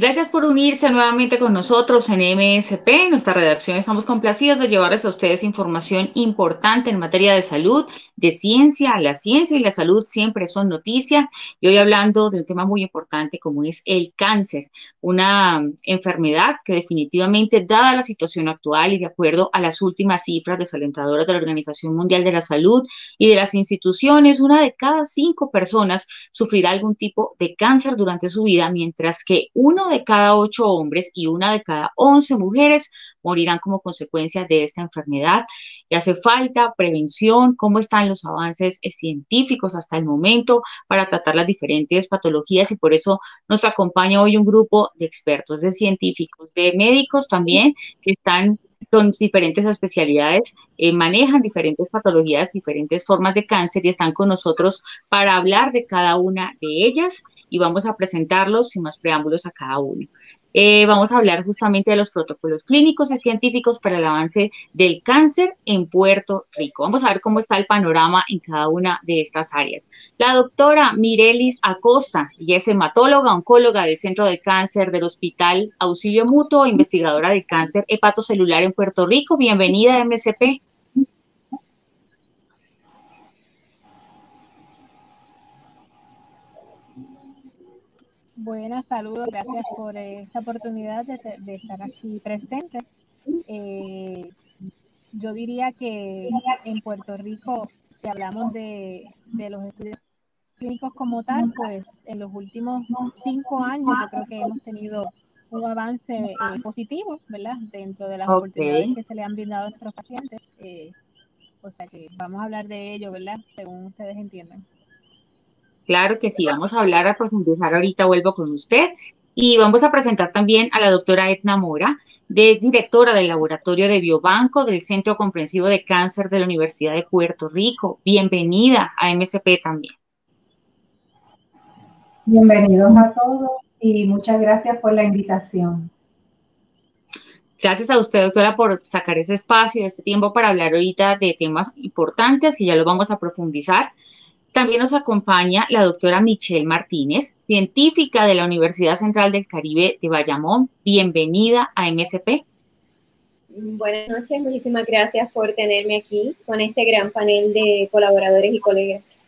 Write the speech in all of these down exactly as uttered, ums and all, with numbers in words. Gracias por unirse nuevamente con nosotros en M S P. En nuestra redacción estamos complacidos de llevarles a ustedes información importante en materia de salud, de ciencia. La ciencia y la salud siempre son noticia. Y hoy hablando de un tema muy importante como es el cáncer, una enfermedad que definitivamente, dada la situación actual y de acuerdo a las últimas cifras desalentadoras de la Organización Mundial de la Salud y de las instituciones, una de cada cinco personas sufrirá algún tipo de cáncer durante su vida, mientras que uno de cada ocho hombres y una de cada once mujeres morirán como consecuencia de esta enfermedad. Y hace falta prevención. ¿Cómo están los avances científicos hasta el momento para tratar las diferentes patologías? Y por eso nos acompaña hoy un grupo de expertos, de científicos, de médicos también, que están con diferentes especialidades, eh, manejan diferentes patologías, diferentes formas de cáncer y están con nosotros para hablar de cada una de ellas. Y vamos a presentarlos sin más preámbulos a cada uno. Eh, vamos a hablar justamente de los protocolos clínicos y científicos para el avance del cáncer en Puerto Rico. Vamos a ver cómo está el panorama en cada una de estas áreas. La doctora Mirelis Acosta, ella es hematóloga, oncóloga del Centro de Cáncer del Hospital Auxilio Mutuo, investigadora de cáncer hepatocelular en Puerto Rico. Bienvenida a M S P. Buenas, saludos, gracias por esta oportunidad de, de estar aquí presente. Eh, yo diría que en Puerto Rico, si hablamos de, de los estudios clínicos como tal, pues en los últimos cinco años yo creo que hemos tenido un avance eh, positivo, ¿verdad? Dentro de las okay. oportunidades que se le han brindado a nuestros pacientes. Eh, o sea que vamos a hablar de ello, ¿verdad? Según ustedes entiendan. Claro que sí, vamos a hablar, a profundizar ahorita, vuelvo con usted. Y vamos a presentar también a la doctora Edna Mora, de, directora del Laboratorio de Biobanco del Centro Comprensivo de Cáncer de la Universidad de Puerto Rico. Bienvenida a M S P también. Bienvenidos a todos y muchas gracias por la invitación. Gracias a usted, doctora, por sacar ese espacio, ese tiempo para hablar ahorita de temas importantes que ya los vamos a profundizar. También nos acompaña la doctora Michelle Martínez, científica de la Universidad Central del Caribe de Bayamón. Bienvenida a M S P. Buenas noches, muchísimas gracias por tenerme aquí con este gran panel de colaboradores y colegas.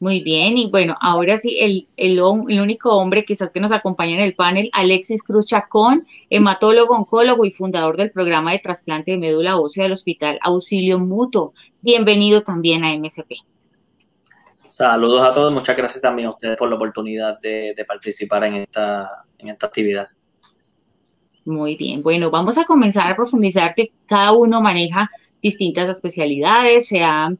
Muy bien, y bueno, ahora sí, el, el, el único hombre quizás que nos acompaña en el panel, Alexis Cruz Chacón, hematólogo, oncólogo y fundador del programa de trasplante de médula ósea del Hospital Auxilio Mutuo. Bienvenido también a M S P. Saludos a todos, muchas gracias también a ustedes por la oportunidad de, de participar en esta, en esta actividad. Muy bien, bueno, vamos a comenzar a profundizar que cada uno maneja distintas especialidades, se ha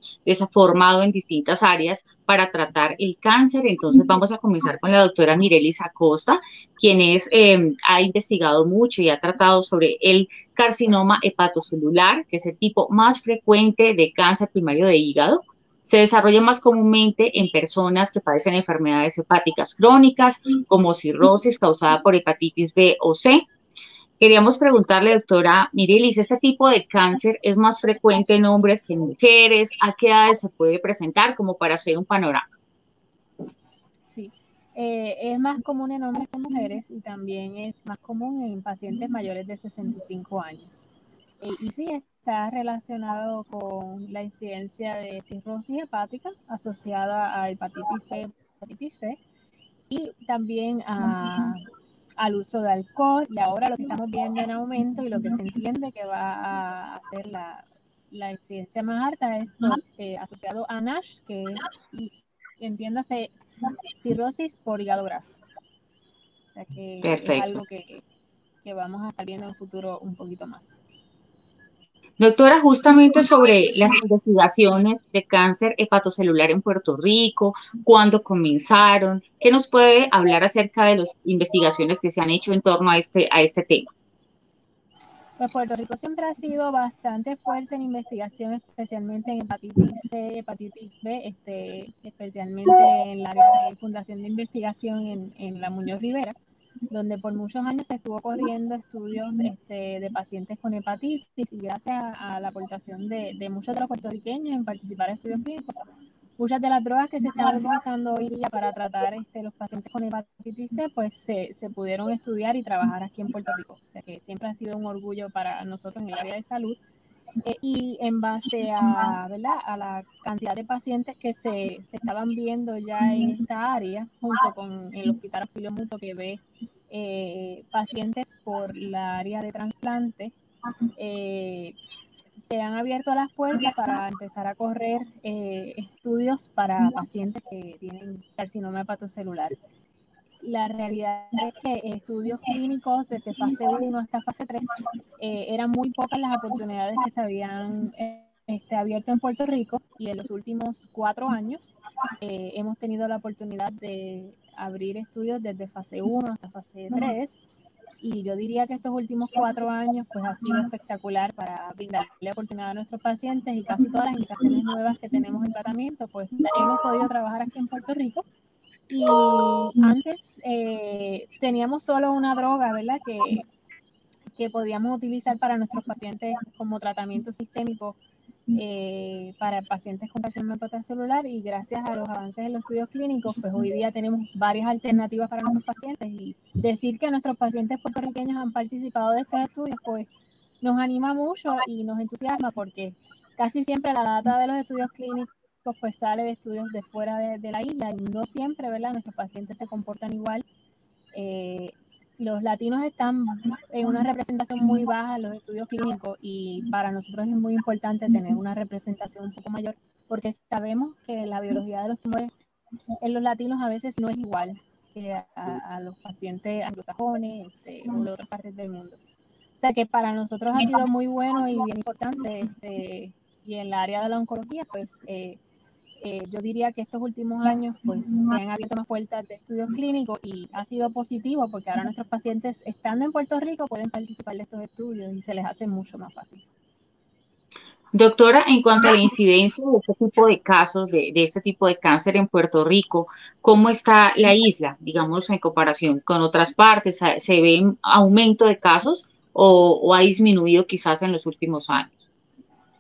formado en distintas áreas para tratar el cáncer. Entonces vamos a comenzar con la doctora Mirelis Acosta, quien es, eh, ha investigado mucho y ha tratado sobre el carcinoma hepatocelular, que es el tipo más frecuente de cáncer primario de hígado. Se desarrolla más comúnmente en personas que padecen enfermedades hepáticas crónicas, como cirrosis causada por hepatitis B o C. Queríamos preguntarle, doctora Mirelis, ¿este tipo de cáncer es más frecuente en hombres que en mujeres? ¿A qué edades se puede presentar como para hacer un panorama? Sí, eh, es más común en hombres que en mujeres y también es más común en pacientes mayores de sesenta y cinco años. Eh, y sí, está relacionado con la incidencia de cirrosis hepática asociada a hepatitis B, hepatitis C y también a, al uso de alcohol. Y ahora lo que estamos viendo en aumento y lo que se entiende que va a ser la, la incidencia más alta es por, eh, asociado a NASH, que es, entiéndase, cirrosis por hígado graso. O sea que Perfecto. Es algo que, que vamos a estar viendo en el futuro un poquito más. Doctora, justamente sobre las investigaciones de cáncer hepatocelular en Puerto Rico, ¿cuándo comenzaron? ¿Qué nos puede hablar acerca de las investigaciones que se han hecho en torno a este, a este tema? Pues Puerto Rico siempre ha sido bastante fuerte en investigación, especialmente en hepatitis C, hepatitis B, este, especialmente en la Fundación de Investigación en, en la Muñoz Rivera, donde por muchos años se estuvo corriendo estudios este, de pacientes con hepatitis y gracias a, a la aportación de, de muchos de los puertorriqueños en participar en estudios clínicos, muchas de las drogas que se están utilizando hoy día para tratar este, los pacientes con hepatitis C, pues se, se pudieron estudiar y trabajar aquí en Puerto Rico. O sea que siempre ha sido un orgullo para nosotros en el área de salud. Eh, y en base a, ¿verdad? a la cantidad de pacientes que se, se estaban viendo ya en esta área, junto con el Hospital Auxilio Mutuo que ve eh, pacientes por la área de trasplante, eh, se han abierto las puertas para empezar a correr eh, estudios para pacientes que tienen carcinoma hepatocelular. La realidad es que estudios clínicos desde fase uno hasta fase tres eh, eran muy pocas las oportunidades que se habían eh, este, abierto en Puerto Rico, y en los últimos cuatro años eh, hemos tenido la oportunidad de abrir estudios desde fase uno hasta fase tres, y yo diría que estos últimos cuatro años pues ha sido espectacular para brindarle oportunidad a nuestros pacientes, y casi todas las indicaciones nuevas que tenemos en tratamiento pues hemos podido trabajar aquí en Puerto Rico. Y antes eh, teníamos solo una droga, ¿verdad?, que, que podíamos utilizar para nuestros pacientes como tratamiento sistémico eh, para pacientes con carcinoma hepatocelular, y gracias a los avances en los estudios clínicos, pues hoy día tenemos varias alternativas para nuestros pacientes, y decir que nuestros pacientes puertorriqueños han participado de estos estudios, pues nos anima mucho y nos entusiasma, porque casi siempre la data de los estudios clínicos pues sale de estudios de fuera de, de la isla, y no siempre, ¿verdad?, nuestros pacientes se comportan igual. Eh, los latinos están en una representación muy baja en los estudios clínicos, y para nosotros es muy importante tener una representación un poco mayor, porque sabemos que la biología de los tumores en los latinos a veces no es igual que a, a los pacientes anglosajones este, o de otras partes del mundo. O sea que para nosotros ha sido muy bueno y bien importante, este, y en el área de la oncología, pues eh, Eh, yo diría que estos últimos años pues se han abierto más puertas de estudios clínicos, y ha sido positivo porque ahora nuestros pacientes, estando en Puerto Rico, pueden participar de estos estudios y se les hace mucho más fácil. Doctora, en cuanto a la incidencia de este tipo de casos, de, de este tipo de cáncer en Puerto Rico, ¿cómo está la isla, digamos, en comparación con otras partes? ¿Se ve un aumento de casos o, o ha disminuido quizás en los últimos años?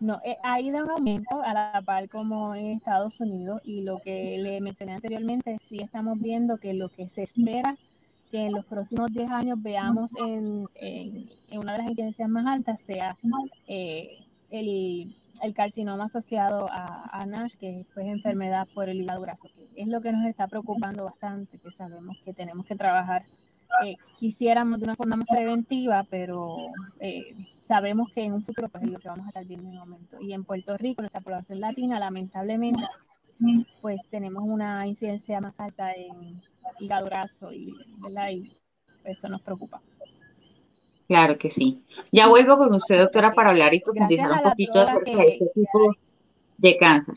No, eh, ha ido en aumento a la par como en Estados Unidos, y lo que le mencioné anteriormente, sí estamos viendo que lo que se espera que en los próximos diez años veamos en, en, en una de las incidencias más altas sea eh, el, el carcinoma asociado a, a NASH, que es pues, enfermedad por el hígado graso, que es lo que nos está preocupando bastante, que sabemos que tenemos que trabajar. Eh, quisiéramos de una forma más preventiva, pero eh, sabemos que en un futuro pues, es lo que vamos a estar viendo en el momento. Y en Puerto Rico, nuestra población latina, lamentablemente, pues tenemos una incidencia más alta en hígado graso, y, y eso nos preocupa. Claro que sí. Ya vuelvo con usted, doctora, para hablar y profundizar un poquito acerca que, de este tipo de cáncer.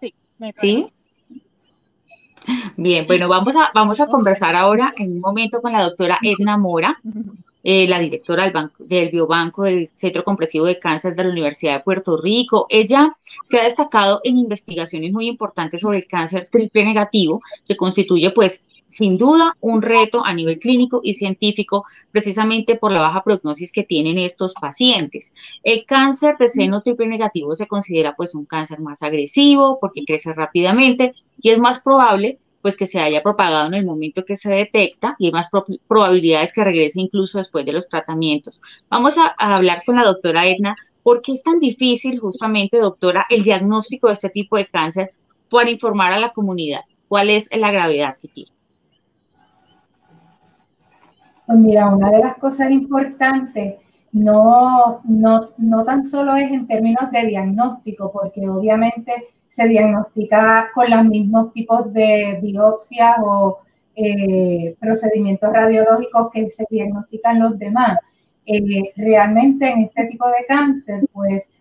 Sí. ¿Sí? Bien, bueno, vamos a, vamos a conversar ahora en un momento con la doctora Edna Mora, eh, la directora del, banco, del Biobanco del Centro Compresivo de Cáncer de la Universidad de Puerto Rico. Ella se ha destacado en investigaciones muy importantes sobre el cáncer triple negativo, que constituye, pues, sin duda un reto a nivel clínico y científico, precisamente por la baja prognosis que tienen estos pacientes. El cáncer de seno triple negativo se considera pues un cáncer más agresivo porque crece rápidamente y es más probable pues que se haya propagado en el momento que se detecta, y hay más pro probabilidades que regrese incluso después de los tratamientos. Vamos a, a hablar con la doctora Edna. ¿Por qué es tan difícil justamente, doctora, el diagnóstico de este tipo de cáncer para informar a la comunidad? ¿Cuál es la gravedad que tiene? Pues mira, una de las cosas importantes no, no, no tan solo es en términos de diagnóstico, porque obviamente se diagnostica con los mismos tipos de biopsias o eh, procedimientos radiológicos que se diagnostican los demás. Eh, realmente en este tipo de cáncer, pues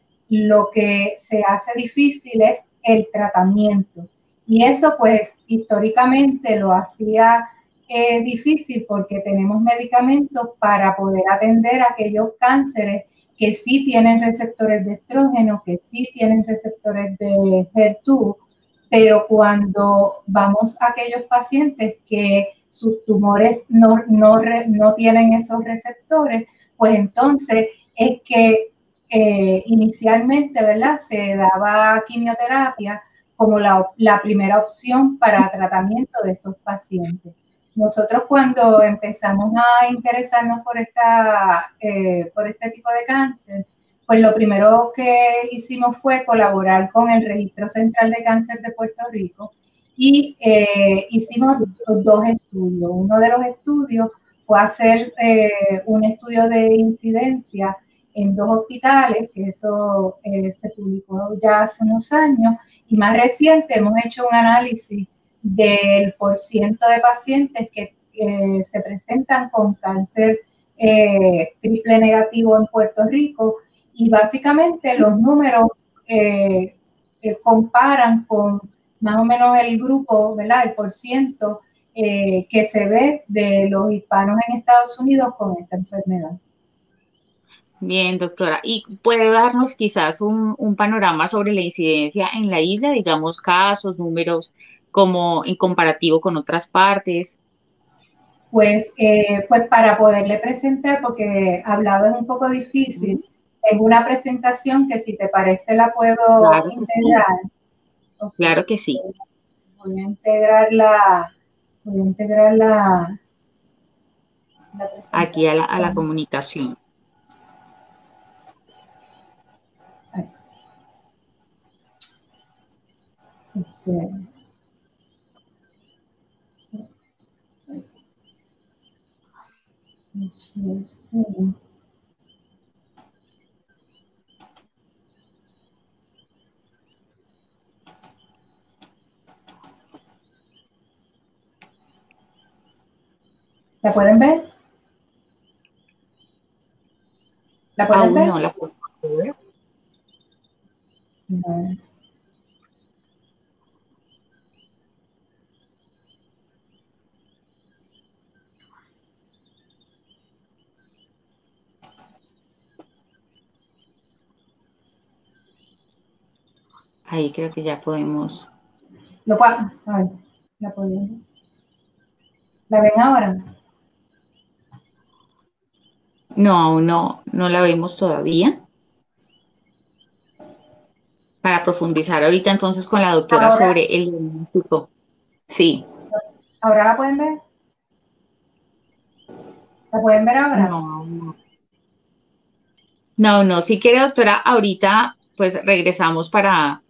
lo que se hace difícil es el tratamiento. Y eso pues históricamente lo hacía Eh, difícil porque tenemos medicamentos para poder atender aquellos cánceres que sí tienen receptores de estrógeno, que sí tienen receptores de H E R dos, pero cuando vamos a aquellos pacientes que sus tumores no, no, no tienen esos receptores, pues entonces es que eh, inicialmente, ¿verdad?, se daba quimioterapia como la, la primera opción para tratamiento de estos pacientes. Nosotros cuando empezamos a interesarnos por, esta, eh, por este tipo de cáncer, pues lo primero que hicimos fue colaborar con el Registro Central de Cáncer de Puerto Rico y eh, hicimos dos estudios. Uno de los estudios fue hacer eh, un estudio de incidencia en dos hospitales, que eso eh, se publicó ya hace unos años, y más reciente hemos hecho un análisis del porciento de pacientes que eh, se presentan con cáncer eh, triple negativo en Puerto Rico, y básicamente los números eh, eh, comparan con más o menos el grupo, ¿verdad?, el porciento eh, que se ve de los hispanos en Estados Unidos con esta enfermedad. Bien, doctora. ¿Y puede darnos quizás un, un panorama sobre la incidencia en la isla, digamos, casos, números, como en comparativo con otras partes? Pues, eh, pues para poderle presentar, porque hablado es un poco difícil, tengo una presentación que si te parece la puedo claro integrar. Que sí. Claro que sí. Voy a integrar la, voy a integrar la, la presentación. Aquí a la, a la comunicación. Este. ¿La pueden ver? ¿La pueden Aún ver? No, la puedo ver. No. Ahí creo que ya podemos. No, pa, ay, la podemos. ¿La ven ahora? No, aún no, no la vemos todavía. Para profundizar ahorita entonces con la doctora ahora, sobre el diagnóstico. Sí. ¿Ahora la pueden ver? ¿La pueden ver ahora? No, no. No, no, si quiere, doctora, ahorita pues regresamos para...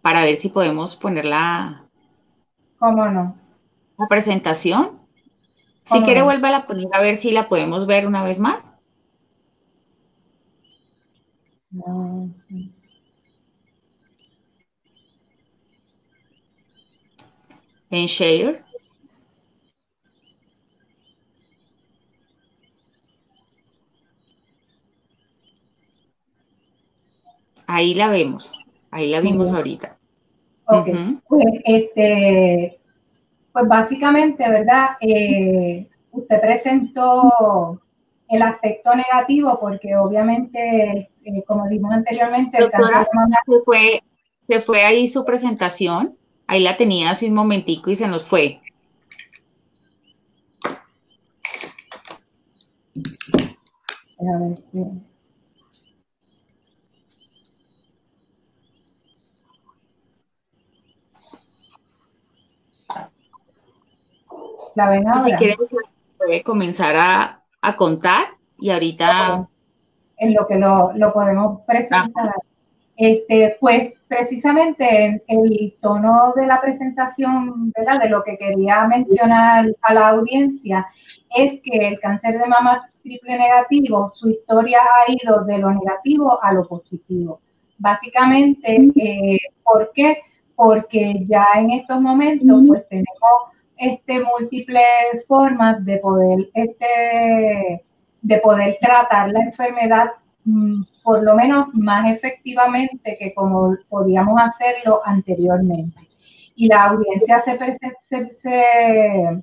para ver si podemos ponerla. ¿Cómo no? La presentación. Si quiere, no? vuelva a poner a ver si la podemos ver una vez más. No, sí. En share. Ahí la vemos. Ahí la vimos ahorita. Ok, uh-huh. Pues, este, pues básicamente, ¿verdad? Eh, usted presentó el aspecto negativo porque obviamente, eh, como dijimos anteriormente, el doctora, cáncer de mama... se, fue, se fue ahí su presentación, ahí la tenía hace un momentico y se nos fue. A ver, sí. ¿La ven ahora? Si quieres, puede comenzar a, a contar y ahorita... Okay. En lo que lo, lo podemos presentar. Ah. Este, pues precisamente el tono de la presentación, ¿verdad?, de lo que quería mencionar a la audiencia es que el cáncer de mama triple negativo, su historia ha ido de lo negativo a lo positivo. Básicamente, eh, ¿por qué? Porque ya en estos momentos pues tenemos... Este, múltiples formas de poder, este, de poder tratar la enfermedad mm, por lo menos más efectivamente que como podíamos hacerlo anteriormente. Y la audiencia se, se, se, se,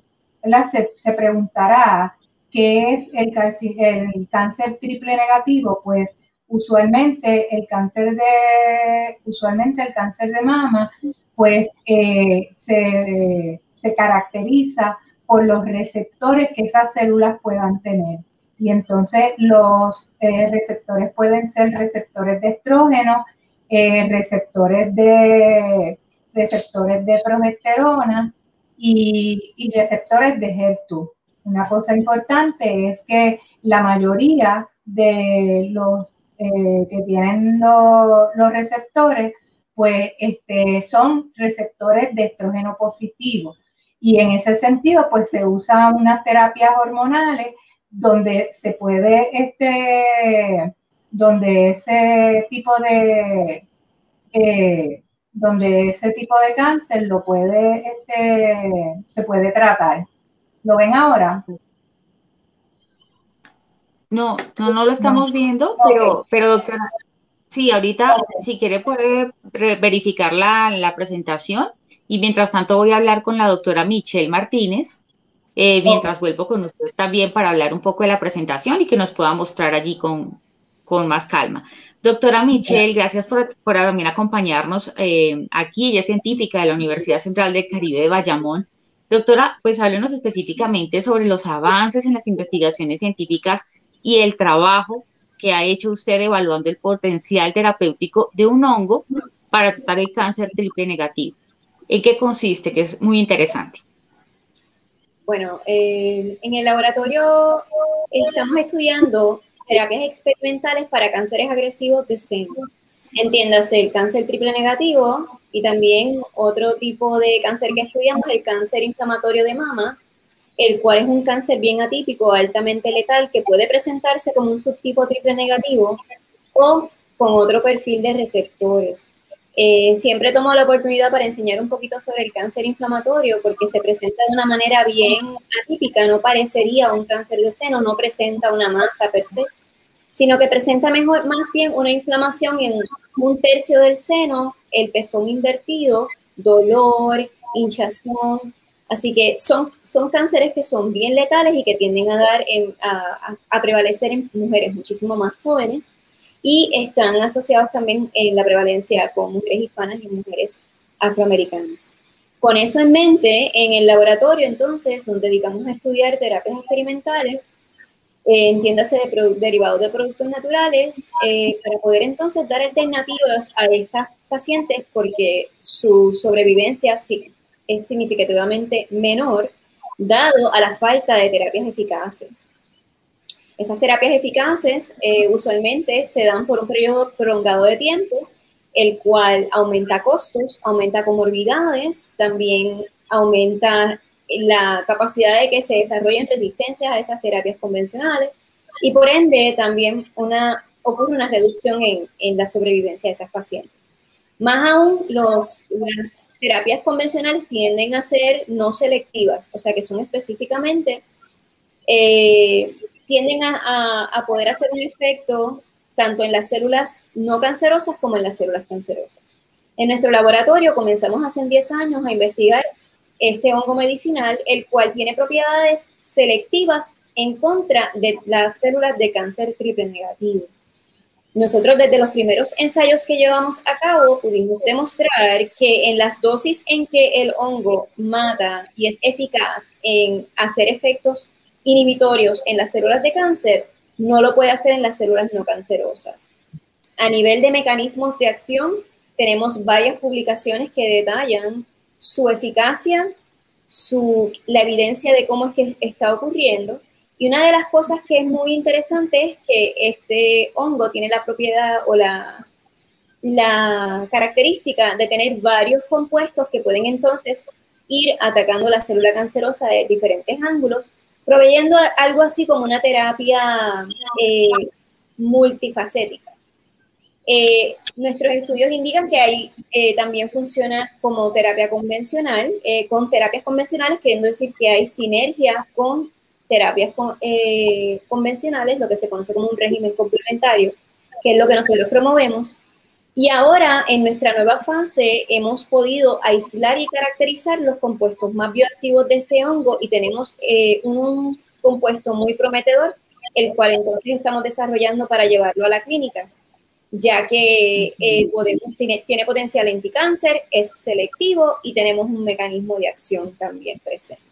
se preguntará qué es el, el cáncer triple negativo. Pues usualmente el cáncer de, usualmente el cáncer de mama pues eh, se... se caracteriza por los receptores que esas células puedan tener. Y entonces los eh, receptores pueden ser receptores de estrógeno, eh, receptores de, receptores de progesterona y, y receptores de H E R dos. Una cosa importante es que la mayoría de los eh, que tienen lo, los receptores, pues este, son receptores de estrógeno positivo. Y en ese sentido, pues se usan unas terapias hormonales donde se puede, este, donde ese tipo de, eh, donde ese tipo de cáncer lo puede, este, se puede tratar. ¿Lo ven ahora? No, no, no lo estamos no. viendo, okay. pero, pero doctora, sí, ahorita okay. si quiere puede verificar la, la presentación y mientras tanto voy a hablar con la doctora Michelle Martínez, eh, mientras okay. vuelvo con usted también para hablar un poco de la presentación y que nos pueda mostrar allí con, con más calma. Doctora Michelle, okay. gracias por, por también acompañarnos eh, aquí, ella es científica de la Universidad Central del Caribe de Bayamón. Doctora, pues háblenos específicamente sobre los avances en las investigaciones científicas y el trabajo que ha hecho usted evaluando el potencial terapéutico de un hongo para tratar el cáncer triple negativo. ¿En qué consiste? Que es muy interesante. Bueno, eh, en el laboratorio estamos estudiando terapias experimentales para cánceres agresivos de seno. Entiéndase el cáncer triple negativo y también otro tipo de cáncer que estudiamos, el cáncer inflamatorio de mama, el cual es un cáncer bien atípico, altamente letal, que puede presentarse como un subtipo triple negativo o con otro perfil de receptores. Eh, siempre tomo la oportunidad para enseñar un poquito sobre el cáncer inflamatorio porque se presenta de una manera bien atípica, no parecería un cáncer de seno, no presenta una masa per se, sino que presenta mejor, más bien una inflamación en un tercio del seno, el pezón invertido, dolor, hinchazón. Así que son, son cánceres que son bien letales y que tienden a, dar en, a, a prevalecer en mujeres muchísimo más jóvenes y están asociados también en la prevalencia con mujeres hispanas y mujeres afroamericanas. Con eso en mente, en el laboratorio entonces nos dedicamos a estudiar terapias experimentales, Eh, entiéndase de derivados de productos naturales, eh, para poder entonces dar alternativas a estas pacientes porque su sobrevivencia sí, es significativamente menor dado a la falta de terapias eficaces. Esas terapias eficaces eh, usualmente se dan por un periodo prolongado de tiempo, el cual aumenta costos, aumenta comorbilidades, también aumenta la capacidad de que se desarrollen resistencias a esas terapias convencionales y por ende también una, ocurre una reducción en, en la sobrevivencia de esas pacientes. Más aún, los, las terapias convencionales tienden a ser no selectivas, o sea que son específicamente, eh, tienden a, a, a poder hacer un efecto tanto en las células no cancerosas como en las células cancerosas. En nuestro laboratorio comenzamos hace diez años a investigar este hongo medicinal, el cual tiene propiedades selectivas en contra de las células de cáncer triple negativo. Nosotros desde los primeros ensayos que llevamos a cabo pudimos demostrar que en las dosis en que el hongo mata y es eficaz en hacer efectos inhibitorios en las células de cáncer, no lo puede hacer en las células no cancerosas. A nivel de mecanismos de acción, tenemos varias publicaciones que detallan su eficacia, su, la evidencia de cómo es que está ocurriendo. Y una de las cosas que es muy interesante es que este hongo tiene la propiedad o la, la característica de tener varios compuestos que pueden entonces ir atacando la célula cancerosa de diferentes ángulos, proveyendo algo así como una terapia eh, multifacética. Eh, nuestros estudios indican que ahí eh, también funciona como terapia convencional, eh, con terapias convencionales, queriendo decir que hay sinergia con terapias con, eh, convencionales, lo que se conoce como un régimen complementario, que es lo que nosotros promovemos. Y ahora, en nuestra nueva fase, hemos podido aislar y caracterizar los compuestos más bioactivos de este hongo y tenemos eh, un compuesto muy prometedor, el cual entonces estamos desarrollando para llevarlo a la clínica, ya que eh, podemos, tiene, tiene potencial anticáncer, es selectivo y tenemos un mecanismo de acción también presente.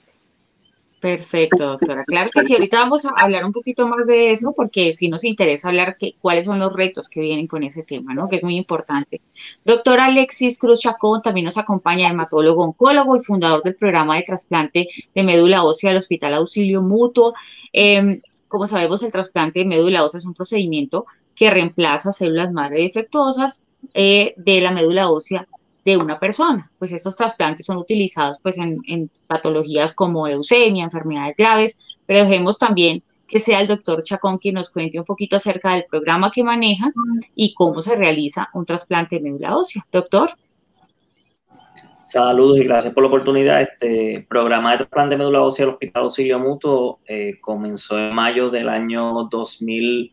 Perfecto, doctora. Claro que sí, ahorita vamos a hablar un poquito más de eso porque sí nos interesa hablar que, cuáles son los retos que vienen con ese tema, ¿no? Que es muy importante. Doctora Alexis Cruz Chacón también nos acompaña, hematólogo, oncólogo y fundador del programa de trasplante de médula ósea del Hospital Auxilio Mutuo. Eh, como sabemos, el trasplante de médula ósea es un procedimiento que reemplaza células madre defectuosas eh, de la médula ósea de una persona. Pues estos trasplantes son utilizados pues en, en patologías como leucemia, enfermedades graves, pero dejemos también que sea el doctor Chacón quien nos cuente un poquito acerca del programa que maneja y cómo se realiza un trasplante de médula ósea. Doctor. Saludos y gracias por la oportunidad. Este programa de trasplante de médula ósea del Hospital Auxilio Mutuo eh, comenzó en mayo del año dos mil,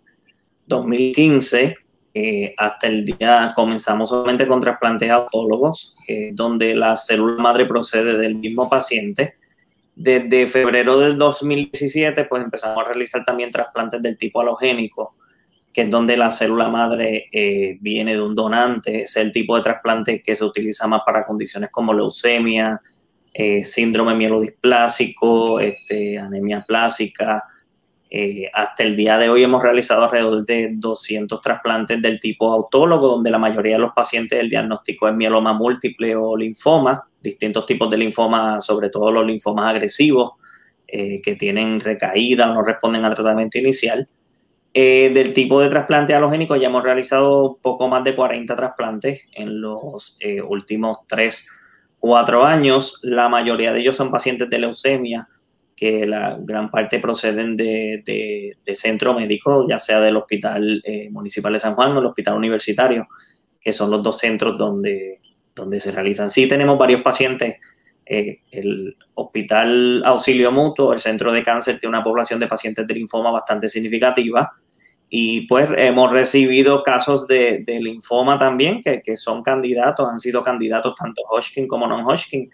dos mil quince. Eh, hasta el día comenzamos solamente con trasplantes autólogos, eh, donde la célula madre procede del mismo paciente. Desde febrero del dos mil diecisiete, pues empezamos a realizar también trasplantes del tipo halogénico, que es donde la célula madre eh, viene de un donante. Es el tipo de trasplante que se utiliza más para condiciones como leucemia, eh, síndrome mielodisplásico, este, anemia aplásica. Eh, hasta el día de hoy hemos realizado alrededor de doscientos trasplantes del tipo autólogo, donde la mayoría de los pacientes el diagnóstico es mieloma múltiple o linfoma, distintos tipos de linfoma, sobre todo los linfomas agresivos eh, que tienen recaída o no responden al tratamiento inicial. Eh, del tipo de trasplante halogénico ya hemos realizado poco más de cuarenta trasplantes en los eh, últimos tres, cuatro años. La mayoría de ellos son pacientes de leucemia, que la gran parte proceden de, de, de centro médico, ya sea del Hospital eh, Municipal de San Juan o el Hospital Universitario, que son los dos centros donde, donde se realizan. Sí tenemos varios pacientes. Eh, el Hospital Auxilio Mutuo, el Centro de Cáncer, tiene una población de pacientes de linfoma bastante significativa y pues hemos recibido casos de, de linfoma también, que, que son candidatos, han sido candidatos tanto Hodgkin como non-Hodgkin,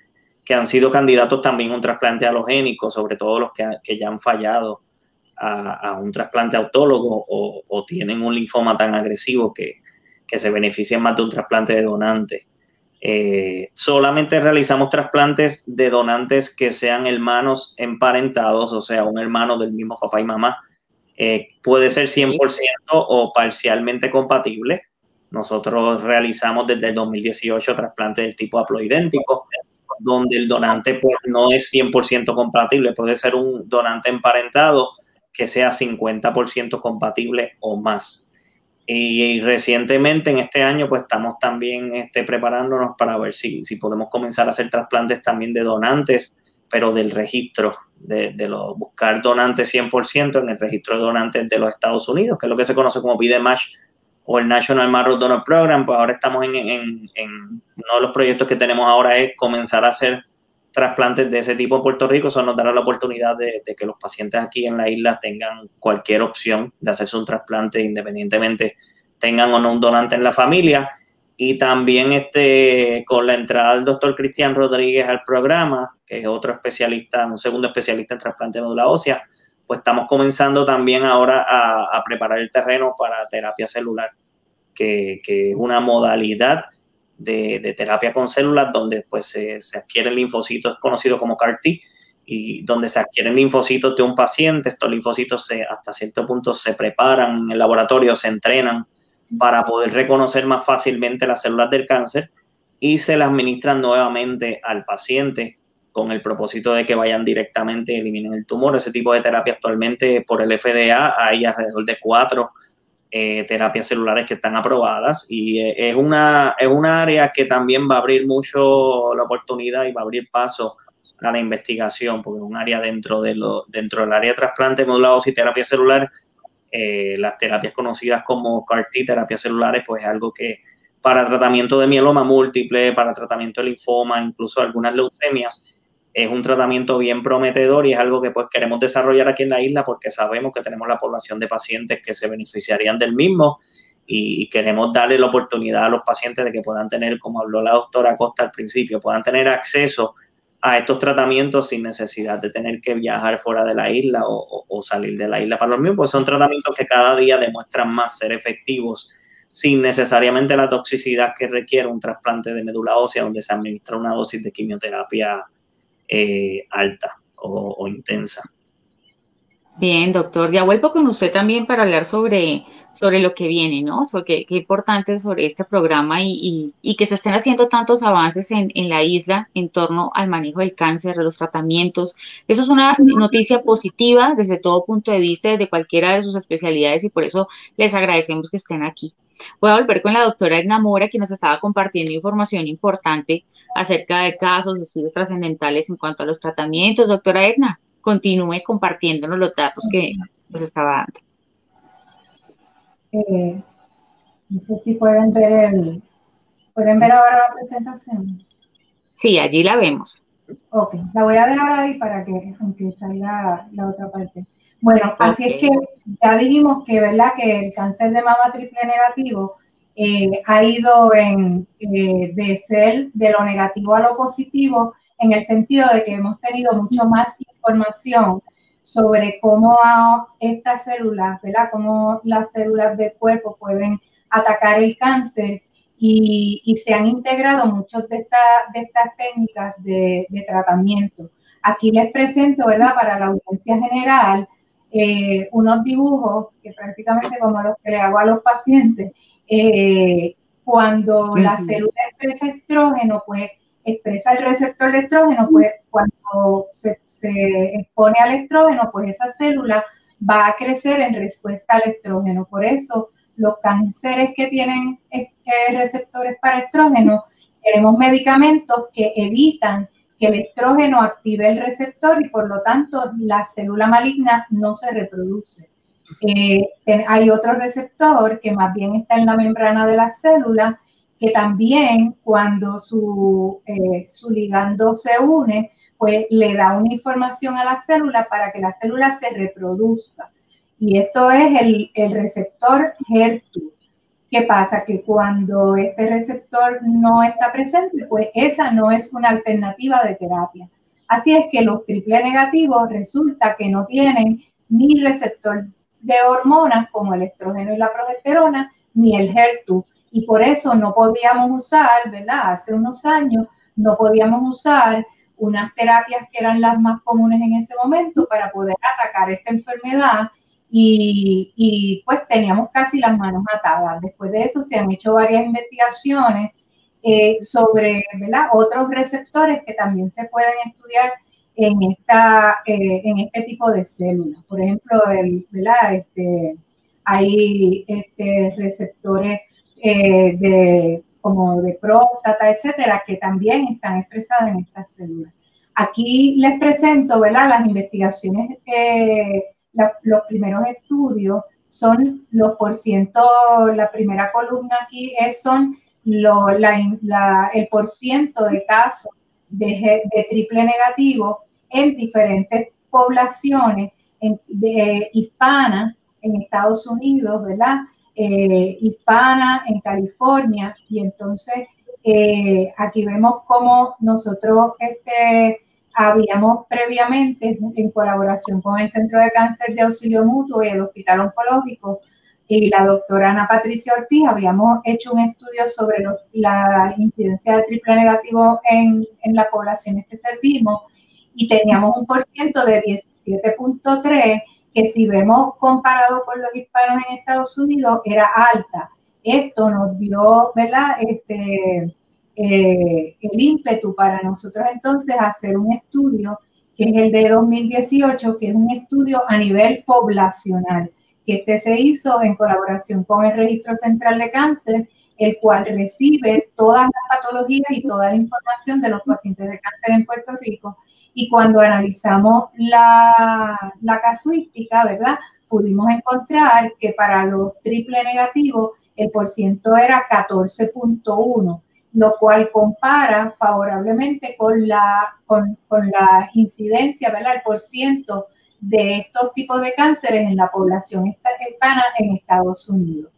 que han sido candidatos también a un trasplante halogénico, sobre todo los que, que ya han fallado a, a un trasplante autólogo o, o tienen un linfoma tan agresivo que, que se benefician más de un trasplante de donante. Eh, solamente realizamos trasplantes de donantes que sean hermanos emparentados, o sea, un hermano del mismo papá y mamá. Eh, puede ser cien por ciento o parcialmente compatible. Nosotros realizamos desde el dos mil dieciocho trasplantes del tipo haploidéntico, donde el donante pues, no es cien por ciento compatible, puede ser un donante emparentado que sea cincuenta por ciento compatible o más. Y, y recientemente, en este año, pues estamos también este, preparándonos para ver si, si podemos comenzar a hacer trasplantes también de donantes, pero del registro, de, de lo, buscar donantes cien por ciento en el registro de donantes de los Estados Unidos, que es lo que se conoce como BIDEMASH, o el National Marrow Donor Program. Pues ahora estamos en, en, en uno de los proyectos que tenemos ahora es comenzar a hacer trasplantes de ese tipo en Puerto Rico. Eso nos dará la oportunidad de, de que los pacientes aquí en la isla tengan cualquier opción de hacerse un trasplante independientemente tengan o no un donante en la familia. Y también este, con la entrada del doctor Cristian Rodríguez al programa, que es otro especialista, un segundo especialista en trasplante de médula ósea, pues estamos comenzando también ahora a, a preparar el terreno para terapia celular, que, que es una modalidad de, de terapia con células donde pues se, se adquieren linfocitos, es conocido como C A R T, y donde se adquieren linfocitos de un paciente. Estos linfocitos se, hasta cierto punto se preparan en el laboratorio, se entrenan para poder reconocer más fácilmente las células del cáncer y se las administran nuevamente al paciente, con el propósito de que vayan directamente y eliminen el tumor. Ese tipo de terapia actualmente por el F D A hay alrededor de cuatro eh, terapias celulares que están aprobadas y eh, es una, es una área que también va a abrir mucho la oportunidad y va a abrir paso a la investigación, porque es un área dentro, de lo, dentro del área de trasplante, médula ósea y terapia celular. Eh, las terapias conocidas como C A R T, terapias celulares, pues es algo que para tratamiento de mieloma múltiple, para tratamiento de linfoma, incluso algunas leucemias, es un tratamiento bien prometedor y es algo que pues queremos desarrollar aquí en la isla porque sabemos que tenemos la población de pacientes que se beneficiarían del mismo y, y queremos darle la oportunidad a los pacientes de que puedan tener, como habló la doctora Acosta al principio, puedan tener acceso a estos tratamientos sin necesidad de tener que viajar fuera de la isla o, o, o salir de la isla para los mismos, pues son tratamientos que cada día demuestran más ser efectivos sin necesariamente la toxicidad que requiere un trasplante de médula ósea donde se administra una dosis de quimioterapia Eh, alta. o, o intensa. Bien, doctor, ya vuelvo con usted también para hablar sobre, sobre lo que viene, ¿no? Sobre qué, qué importante sobre este programa y, y, y que se estén haciendo tantos avances en, en la isla en torno al manejo del cáncer, los tratamientos. Eso es una noticia positiva desde todo punto de vista, desde cualquiera de sus especialidades, y por eso les agradecemos que estén aquí. Voy a volver con la doctora Edna Mora, que nos estaba compartiendo información importante acerca de casos, estudios trascendentales en cuanto a los tratamientos. Doctora Edna, continúe compartiéndonos los datos que nos estaba dando. Eh, no sé si pueden ver el, ¿pueden ver ahora la presentación? Sí, allí la vemos. Ok, la voy a dejar ahí para que, aunque salga la otra parte. Bueno, okay. Así es que ya dijimos que, ¿verdad?, que el cáncer de mama triple negativo eh, ha ido en, eh, de ser de lo negativo a lo positivo, en el sentido de que hemos tenido mucho más información sobre cómo estas células, ¿verdad?, cómo las células del cuerpo pueden atacar el cáncer, y, y se han integrado muchas de, esta, de estas técnicas de, de tratamiento. Aquí les presento, ¿verdad?, para la audiencia general, eh, unos dibujos que prácticamente como los que le hago a los pacientes, eh, cuando uh-huh. la célula expresa estrógeno, pues, expresa el receptor de estrógeno, pues cuando se, se expone al estrógeno, pues esa célula va a crecer en respuesta al estrógeno. Por eso los cánceres que tienen receptores para estrógeno, tenemos medicamentos que evitan que el estrógeno active el receptor y por lo tanto la célula maligna no se reproduce. Eh, hay otro receptor que más bien está en la membrana de la célula, que también cuando su, eh, su ligando se une, pues le da una información a la célula para que la célula se reproduzca. Y esto es el, el receptor H E R dos. ¿Qué pasa? Que cuando este receptor no está presente, pues esa no es una alternativa de terapia. Así es que los triple negativos resulta que no tienen ni receptor de hormonas como el estrógeno y la progesterona, ni el H E R dos. Y por eso no podíamos usar, ¿verdad? Hace unos años no podíamos usar unas terapias que eran las más comunes en ese momento para poder atacar esta enfermedad y, y pues teníamos casi las manos atadas. Después de eso se han hecho varias investigaciones eh, sobre, ¿verdad?, otros receptores que también se pueden estudiar en, esta, eh, en este tipo de células. Por ejemplo, el, ¿verdad? Este, hay este, receptores Eh, de, como de próstata, etcétera, que también están expresadas en estas células. Aquí les presento, ¿verdad?, las investigaciones, eh, la, los primeros estudios son los por ciento, la primera columna aquí es, son lo, la, la, el por ciento de casos de, de triple negativo en diferentes poblaciones en, de, hispanas en Estados Unidos, ¿verdad?, Eh, hispana en California, y entonces eh, aquí vemos cómo nosotros este, habíamos previamente, en colaboración con el Centro de Cáncer de Auxilio Mutuo y el Hospital Oncológico y la doctora Ana Patricia Ortiz, habíamos hecho un estudio sobre lo, la incidencia de triple negativo en, en las poblaciones que servimos, y teníamos un por ciento de diecisiete punto tres, que si vemos comparado con los hispanos en Estados Unidos, era alta. Esto nos dio, ¿verdad?, este, eh, el ímpetu para nosotros entonces hacer un estudio, que es el de dos mil dieciocho, que es un estudio a nivel poblacional, que este se hizo en colaboración con el Registro Central de Cáncer, el cual recibe todas las patologías y toda la información de los pacientes de cáncer en Puerto Rico. Y cuando analizamos la, la casuística, ¿verdad?, pudimos encontrar que para los triple negativos el porciento era catorce punto uno, lo cual compara favorablemente con la, con, con la incidencia, ¿verdad?, el porciento de estos tipos de cánceres en la población hispana en Estados Unidos.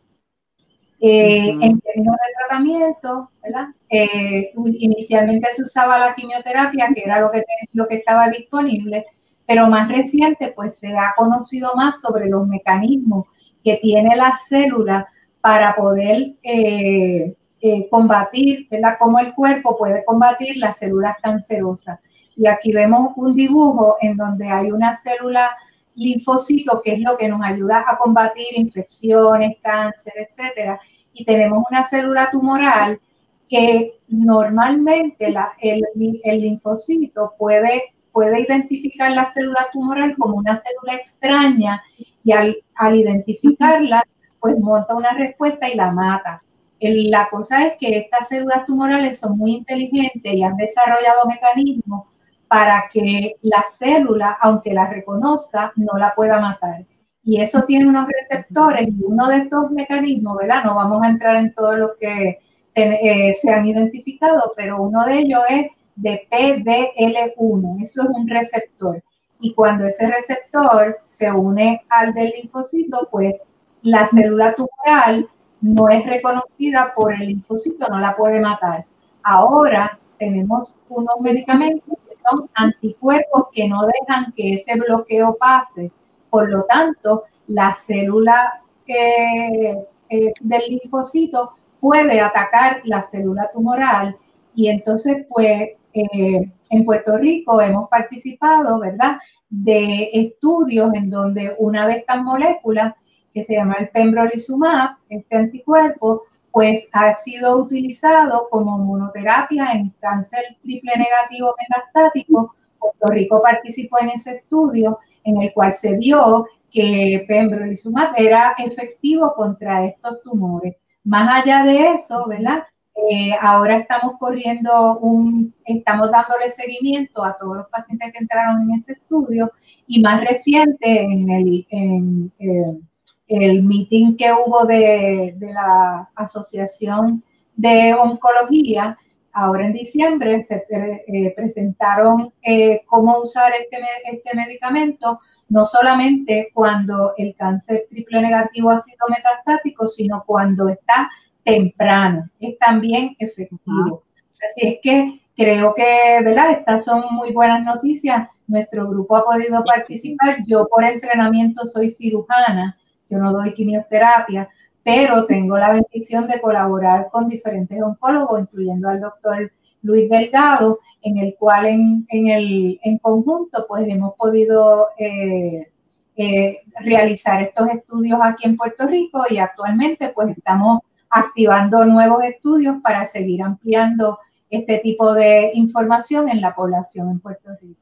Eh, uh-huh. En términos de tratamiento, ¿verdad? Eh, inicialmente se usaba la quimioterapia, que era lo que, lo que estaba disponible, pero más reciente pues se ha conocido más sobre los mecanismos que tiene la célula para poder eh, eh, combatir, ¿verdad?, cómo el cuerpo puede combatir las células cancerosas. Y aquí vemos un dibujo en donde hay una célula linfocito, que es lo que nos ayuda a combatir infecciones, cáncer, etcétera. Y tenemos una célula tumoral que normalmente la, el, el linfocito puede, puede identificar la célula tumoral como una célula extraña y al, al identificarla, pues monta una respuesta y la mata. El, la cosa es que estas células tumorales son muy inteligentes y han desarrollado mecanismos para que la célula, aunque la reconozca, no la pueda matar. Y eso tiene unos receptores y uno de estos mecanismos, ¿verdad? No vamos a entrar en todos los que eh, se han identificado, pero uno de ellos es de P D L uno, eso es un receptor. Y cuando ese receptor se une al del linfocito, pues la célula tumoral no es reconocida por el linfocito, no la puede matar. Ahora tenemos unos medicamentos que son anticuerpos que no dejan que ese bloqueo pase. Por lo tanto, la célula eh, eh, del linfocito puede atacar la célula tumoral y entonces, pues, eh, en Puerto Rico hemos participado, ¿verdad?, de estudios en donde una de estas moléculas, que se llama el pembrolizumab, este anticuerpo, pues ha sido utilizado como monoterapia en cáncer triple negativo metastático. Puerto Rico participó en ese estudio en el cual se vio que pembrolizumab era efectivo contra estos tumores. Más allá de eso, ¿verdad? Eh, ahora estamos corriendo un, estamos dándole seguimiento a todos los pacientes que entraron en ese estudio y más reciente en el... En, eh, el meeting que hubo de, de la Asociación de Oncología, ahora en diciembre se pre, eh, presentaron eh, cómo usar este, este medicamento, no solamente cuando el cáncer triple negativo ha sido metastático, sino cuando está temprano, es también efectivo. Así es que creo que, ¿verdad?, estas son muy buenas noticias. Nuestro grupo ha podido participar. Yo por entrenamiento soy cirujana, yo no doy quimioterapia, pero tengo la bendición de colaborar con diferentes oncólogos, incluyendo al doctor Luis Delgado, en el cual en, en, el, en conjunto pues hemos podido eh, eh, realizar estos estudios aquí en Puerto Rico y actualmente pues estamos activando nuevos estudios para seguir ampliando este tipo de información en la población en Puerto Rico.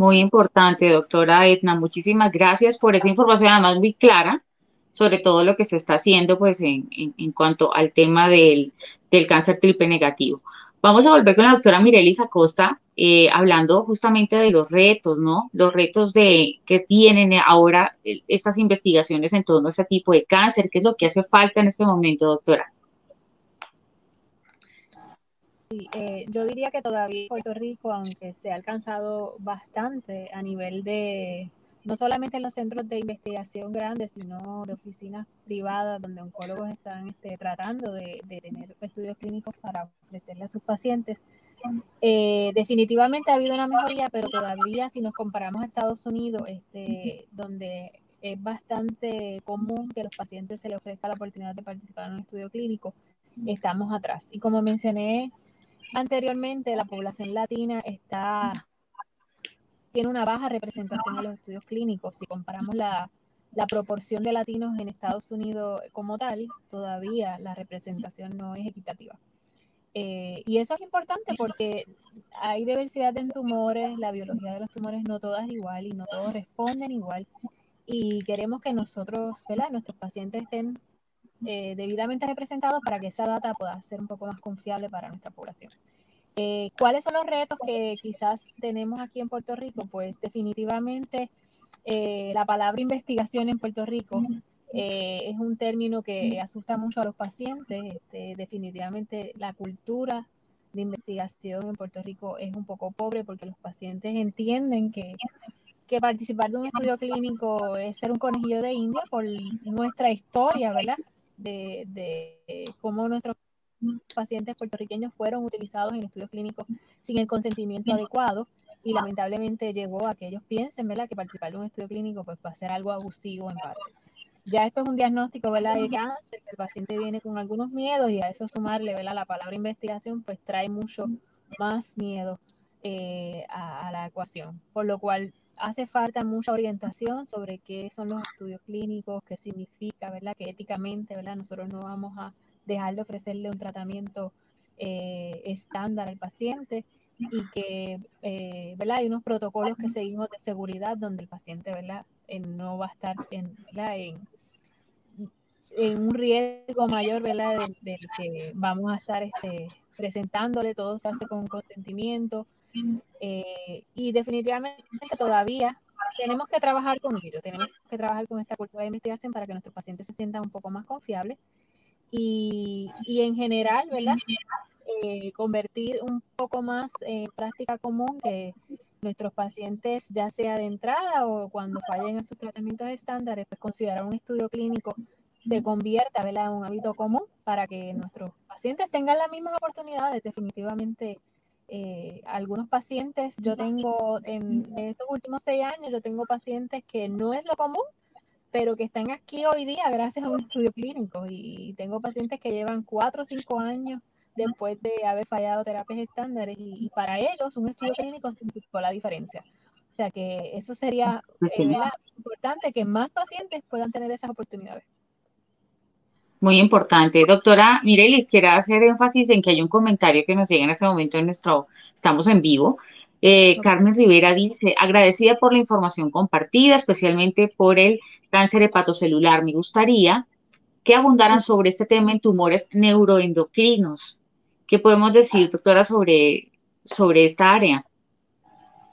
Muy importante, doctora Edna. Muchísimas gracias por esa información, además muy clara, sobre todo lo que se está haciendo pues en, en, en cuanto al tema del, del cáncer triple negativo. Vamos a volver con la doctora Mirelis Acosta, eh, hablando justamente de los retos, ¿no? Los retos de que tienen ahora estas investigaciones en torno a este tipo de cáncer. ¿Qué es lo que hace falta en este momento, doctora? Sí, eh, yo diría que todavía Puerto Rico, aunque se ha alcanzado bastante a nivel de, no solamente en los centros de investigación grandes, sino de oficinas privadas donde oncólogos están este, tratando de, de tener estudios clínicos para ofrecerle a sus pacientes, eh, definitivamente ha habido una mejoría, pero todavía si nos comparamos a Estados Unidos, este, donde es bastante común que a los pacientes se les ofrezca la oportunidad de participar en un estudio clínico, estamos atrás. Y como mencioné anteriormente, la población latina está, tiene una baja representación en los estudios clínicos. Si comparamos la, la proporción de latinos en Estados Unidos como tal, todavía la representación no es equitativa. Eh, y eso es importante porque hay diversidad en tumores, la biología de los tumores no todas es igual y no todos responden igual. Y queremos que nosotros, ¿verdad?, nuestros pacientes estén Eh, debidamente representados para que esa data pueda ser un poco más confiable para nuestra población. Eh, ¿Cuáles son los retos que quizás tenemos aquí en Puerto Rico? Pues definitivamente eh, la palabra investigación en Puerto Rico eh, es un término que asusta mucho a los pacientes. Este, definitivamente la cultura de investigación en Puerto Rico es un poco pobre porque los pacientes entienden que... que participar de un estudio clínico es ser un conejillo de India por nuestra historia, ¿verdad? De, de, de cómo nuestros pacientes puertorriqueños fueron utilizados en estudios clínicos sin el consentimiento adecuado y lamentablemente llevó a que ellos piensen, ¿verdad?, que participar de un estudio clínico pues va a ser algo abusivo en parte. Ya esto es un diagnóstico, ¿verdad?, de cáncer, que el paciente viene con algunos miedos y a eso sumarle, ¿verdad?, la palabra investigación pues trae mucho más miedo eh, a, a la ecuación, por lo cual hace falta mucha orientación sobre qué son los estudios clínicos, qué significa, ¿verdad? Que éticamente, ¿verdad?, nosotros no vamos a dejar de ofrecerle un tratamiento eh, estándar al paciente, y que eh, ¿verdad?, hay unos protocolos que seguimos de seguridad donde el paciente, ¿verdad?, eh, no va a estar en, en, en un riesgo mayor, ¿verdad?, del, del que vamos a estar este, presentándole. Todo se hace con consentimiento. Eh, y definitivamente todavía tenemos que trabajar con ello, tenemos que trabajar con esta cultura de investigación para que nuestros pacientes se sientan un poco más confiables y, y en general, ¿verdad?, eh, convertir un poco más en eh, práctica común que nuestros pacientes, ya sea de entrada o cuando fallen en sus tratamientos estándares, pues considerar un estudio clínico se convierta, ¿verdad?, en un hábito común para que nuestros pacientes tengan las mismas oportunidades. Definitivamente Eh, algunos pacientes, yo tengo en, en estos últimos seis años, yo tengo pacientes que no es lo común, pero que están aquí hoy día gracias a un estudio clínico, y tengo pacientes que llevan cuatro o cinco años después de haber fallado terapias estándares, y, y para ellos un estudio clínico significó la diferencia. O sea que eso sería eh, importante, que más pacientes puedan tener esas oportunidades. Muy importante. Doctora Mirelis, quiero hacer énfasis en que hay un comentario que nos llega en este momento en nuestro, estamos en vivo. Eh, okay. Carmen Rivera dice, agradecida por la información compartida, especialmente por el cáncer hepatocelular. Me gustaría que abundaran sobre este tema en tumores neuroendocrinos. ¿Qué podemos decir, doctora, sobre, sobre esta área?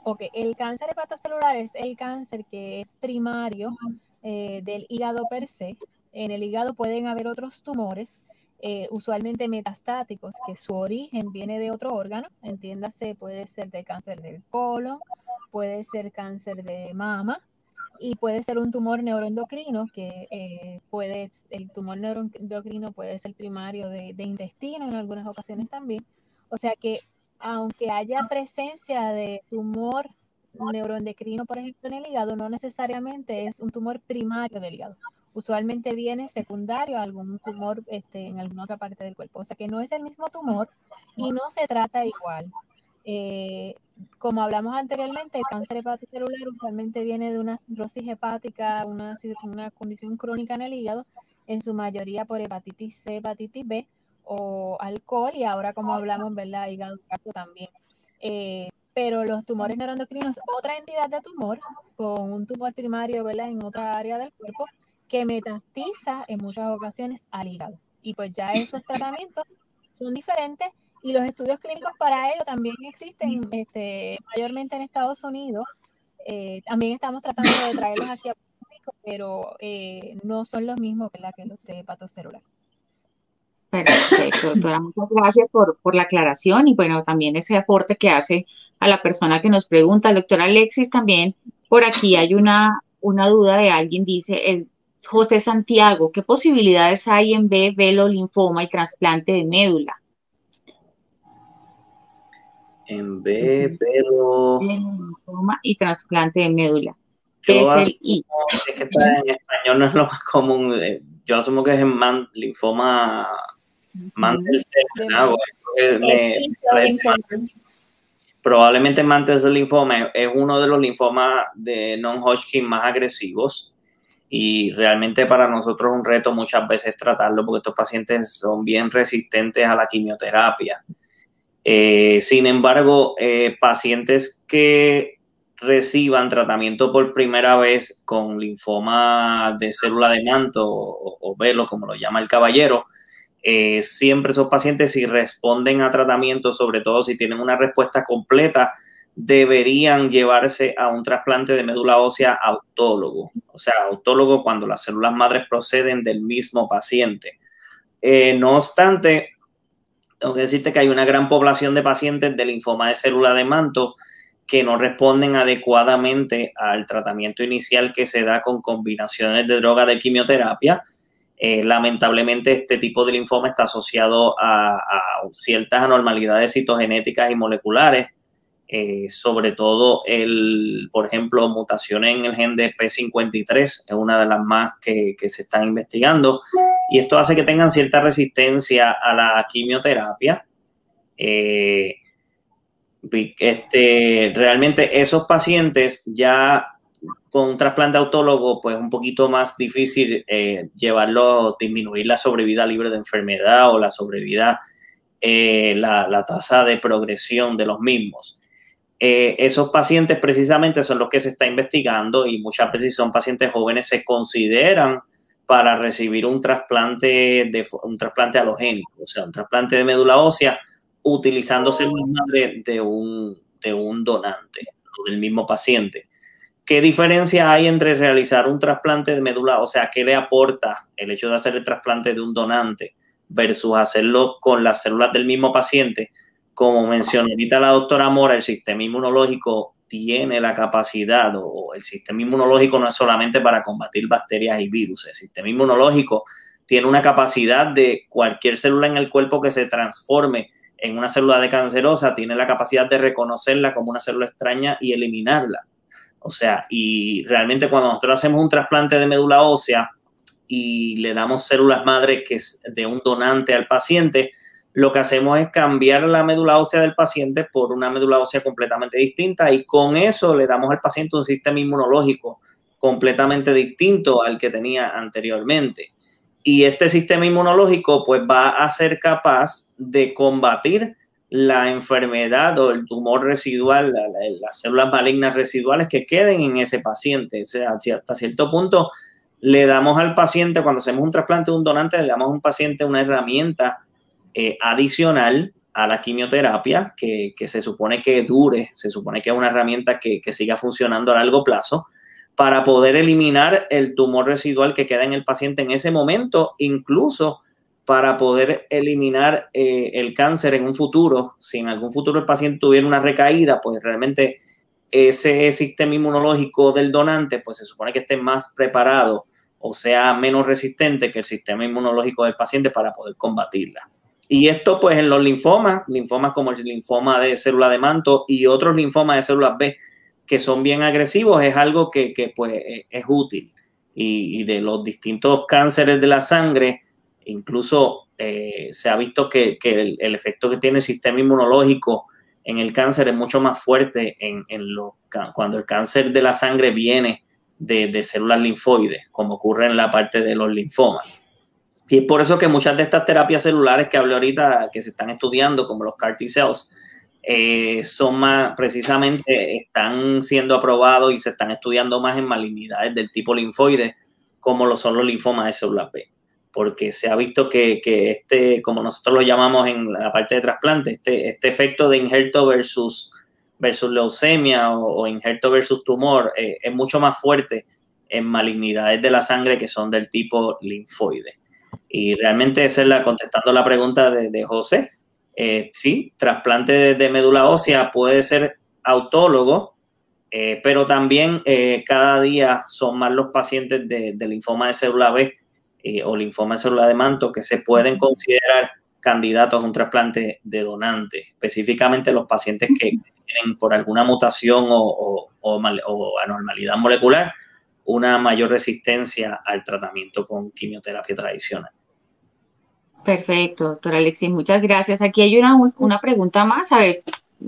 Ok, el cáncer hepatocelular es el cáncer que es primario eh, del hígado per se. En el hígado pueden haber otros tumores, eh, usualmente metastáticos, que su origen viene de otro órgano. Entiéndase, puede ser de cáncer del colon, puede ser cáncer de mama y puede ser un tumor neuroendocrino, que eh, puede, el tumor neuroendocrino puede ser primario de, de intestino en algunas ocasiones también. O sea que aunque haya presencia de tumor neuroendocrino, por ejemplo, en el hígado, no necesariamente es un tumor primario del hígado. Usualmente viene secundario a algún tumor este, en alguna otra parte del cuerpo. O sea que no es el mismo tumor y no se trata igual. Eh, como hablamos anteriormente, el cáncer hepatocelular usualmente viene de una cirrosis hepática, una, una condición crónica en el hígado, en su mayoría por hepatitis C, hepatitis B o alcohol, y ahora como hablamos, ¿verdad?, hígado graso también. Eh, pero los tumores neuroendocrinos, otra entidad de tumor, con un tumor primario, ¿verdad?, en otra área del cuerpo, que metastiza en muchas ocasiones al hígado. Y pues ya esos tratamientos son diferentes, y los estudios clínicos para ello también existen, este, mayormente en Estados Unidos. Eh, también estamos tratando de traerlos aquí a Puerto Rico, pero eh, no son los mismos, ¿verdad?, que los de hepatocelular. Perfecto, doctora. Muchas gracias por, por la aclaración y, bueno, también ese aporte que hace a la persona que nos pregunta. Doctora Alexis, también por aquí hay una, una duda de alguien, dice el José Santiago, ¿qué posibilidades hay en B, velo, linfoma y trasplante de médula? En B, velo... linfoma y trasplante de médula. Yo es, asumo, el I. Es que está en español, no es lo más común. Yo asumo que es en man, linfoma mantel cell, ¿no? Probablemente mantel cell linfoma es uno de los linfomas de non-Hodgkin más agresivos. Y realmente para nosotros es un reto muchas veces tratarlo, porque estos pacientes son bien resistentes a la quimioterapia. Eh, sin embargo, eh, pacientes que reciban tratamiento por primera vez con linfoma de célula de manto o, o velo, como lo llama el caballero, eh, siempre esos pacientes, si responden a tratamiento, sobre todo si tienen una respuesta completa, deberían llevarse a un trasplante de médula ósea autólogo, o sea, autólogo cuando las células madres proceden del mismo paciente. Eh, no obstante, tengo que decirte que hay una gran población de pacientes de linfoma de célula de manto que no responden adecuadamente al tratamiento inicial que se da con combinaciones de drogas de quimioterapia. Eh, lamentablemente, este tipo de linfoma está asociado a, a ciertas anormalidades citogenéticas y moleculares. Eh, sobre todo, el, por ejemplo, mutaciones en el gen de P cincuenta y tres es una de las más que, que se están investigando, y esto hace que tengan cierta resistencia a la quimioterapia. Eh, Este, realmente esos pacientes ya con un trasplante autólogo, pues un poquito más difícil eh, llevarlo, disminuir la sobrevida libre de enfermedad o la sobrevida, eh, la, la tasa de progresión de los mismos. Eh, esos pacientes precisamente son los que se está investigando y muchas veces si son pacientes jóvenes se consideran para recibir un trasplante, de, un trasplante alogénico, o sea, un trasplante de médula ósea utilizando células madre de un, de un donante o del mismo paciente. ¿Qué diferencia hay entre realizar un trasplante de médula? O sea, ¿qué le aporta el hecho de hacer el trasplante de un donante versus hacerlo con las células del mismo paciente? Como mencionó ahorita la doctora Mora, el sistema inmunológico tiene la capacidad, o el sistema inmunológico no es solamente para combatir bacterias y virus. El sistema inmunológico tiene una capacidad de cualquier célula en el cuerpo que se transforme en una célula de cancerosa, tiene la capacidad de reconocerla como una célula extraña y eliminarla. O sea, y realmente cuando nosotros hacemos un trasplante de médula ósea y le damos células madre que es de un donante al paciente, lo que hacemos es cambiar la médula ósea del paciente por una médula ósea completamente distinta y con eso le damos al paciente un sistema inmunológico completamente distinto al que tenía anteriormente. Y este sistema inmunológico pues va a ser capaz de combatir la enfermedad o el tumor residual, la, la, las células malignas residuales que queden en ese paciente. O sea, hasta cierto punto le damos al paciente, cuando hacemos un trasplante de un donante, le damos a un paciente una herramienta eh, adicional a la quimioterapia que, que se supone que dure, se supone que es una herramienta que, que siga funcionando a largo plazo para poder eliminar el tumor residual que queda en el paciente en ese momento, incluso para poder eliminar eh, el cáncer en un futuro. Si en algún futuro el paciente tuviera una recaída, pues realmente ese sistema inmunológico del donante, pues se supone que esté más preparado o sea menos resistente que el sistema inmunológico del paciente para poder combatirla. Y esto pues en los linfomas, linfomas como el linfoma de célula de manto y otros linfomas de células B que son bien agresivos, es algo que, que pues es útil. Y, y de los distintos cánceres de la sangre, incluso eh, se ha visto que, que el, el efecto que tiene el sistema inmunológico en el cáncer es mucho más fuerte en, en lo, cuando el cáncer de la sangre viene de, de células linfoides, como ocurre en la parte de los linfomas. Y es por eso que muchas de estas terapias celulares que hablé ahorita, que se están estudiando, como los C A R T cells, eh, son más, precisamente están siendo aprobados y se están estudiando más en malignidades del tipo linfoides, como lo son los linfomas de células B. Porque se ha visto que, que este, como nosotros lo llamamos en la parte de trasplante, este, este efecto de injerto versus, versus leucemia o, o injerto versus tumor eh, es mucho más fuerte en malignidades de la sangre que son del tipo linfoide. Y realmente esa es la, contestando la pregunta de, de José, eh, sí, trasplante de, de médula ósea puede ser autólogo, eh, pero también eh, cada día son más los pacientes de, de linfoma de célula B Eh, o linfoma de célula de manto que se pueden considerar candidatos a un trasplante de donante, específicamente los pacientes que tienen por alguna mutación o, o, o, mal, o anormalidad molecular una mayor resistencia al tratamiento con quimioterapia tradicional. Perfecto, doctora Alexis, muchas gracias. Aquí hay una, una pregunta más, a ver